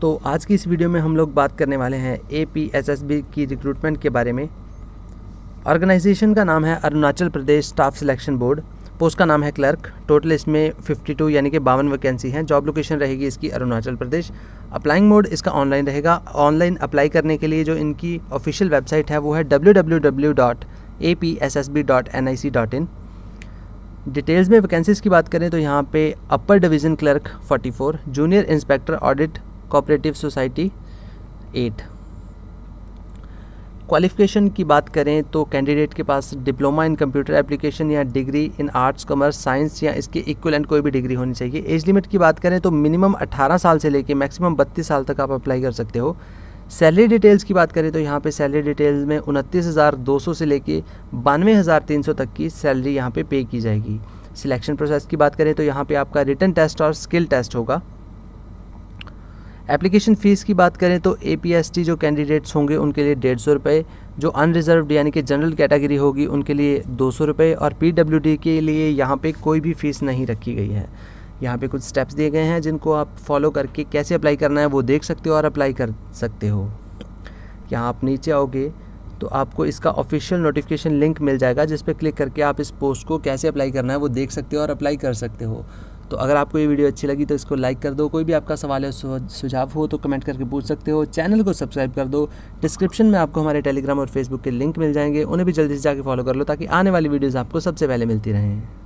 तो आज की इस वीडियो में हम लोग बात करने वाले हैं APSSB की रिक्रूटमेंट के बारे में। ऑर्गेनाइजेशन का नाम है Arunachal Pradesh staff selection board. Post का नाम है क्लर्क। टोटल इसमें 52 यानी कि 52 वैकेंसी हैं। जॉब लोकेशन रहेगी इसकी अरुणाचल प्रदेश। अप्लाइंग मोड इसका ऑनलाइन रहेगा। ऑनलाइन अप्लाई करने के लिए जो इनकी ऑफिशियल वेबसाइट है वो है www.apssb.nic.in। डिटेल्स में वैकेंसीज़ की बात करें तो यहाँ पे upper division clerk 44, junior inspector audit cooperative society 8। Qualification की बात करें तो कैंडिडेट के पास डिप्लोमा इन कंप्यूटर एप्लीकेशन या degree in arts, commerce, science या इसके इक्विवेलेंट कोई भी डिग्री होनी चाहिए। एज लिमिट की बात करें तो मिनिमम 18 साल से लेकर मैक्सिमम 32 साल तक आप अप्लाई कर सकते हो। सैलरी डिटेल्स की बात करें तो यहाँ पे सैलरी डिटेल्स में 29,200 से लेके 92,300 तक की सैलरी यहाँ पे पे की जाएगी। सिलेक्शन प्रोसेस की बात करें तो यहाँ पे आपका रिटन टेस्ट और स्किल टेस्ट होगा। एप्लीकेशन फ़ीस की बात करें तो APST जो कैंडिडेट्स होंगे उनके लिए 150 रुपये, जो अनरिजर्व्ड यानी कि जनरल कैटेगरी होगी उनके लिए 200 रुपये और PWD के लिए यहाँ पे कोई भी फ़ीस नहीं रखी गई है। यहाँ पे कुछ स्टेप्स दिए गए हैं जिनको आप फॉलो करके कैसे अप्लाई करना है वो देख सकते हो और अप्लाई कर सकते हो। यहाँ आप नीचे आओगे तो आपको इसका ऑफिशियल नोटिफिकेशन लिंक मिल जाएगा, जिस पर क्लिक करके आप इस पोस्ट को कैसे अप्लाई करना है वो देख सकते हो और अप्लाई कर सकते हो। तो अगर आपको ये वीडियो अच्छी लगी तो इसको लाइक कर दो। कोई भी आपका सवाल या सुझाव हो तो कमेंट करके पूछ सकते हो। चैनल को सब्सक्राइब कर दो। डिस्क्रिप्शन में आपको हमारे टेलीग्राम और फेसबुक के लिंक मिल जाएंगे, उन्हें भी जल्दी से जाके फॉलो कर लो ताकि आने वाली वीडियोज़ आपको सबसे पहले मिलती रहें।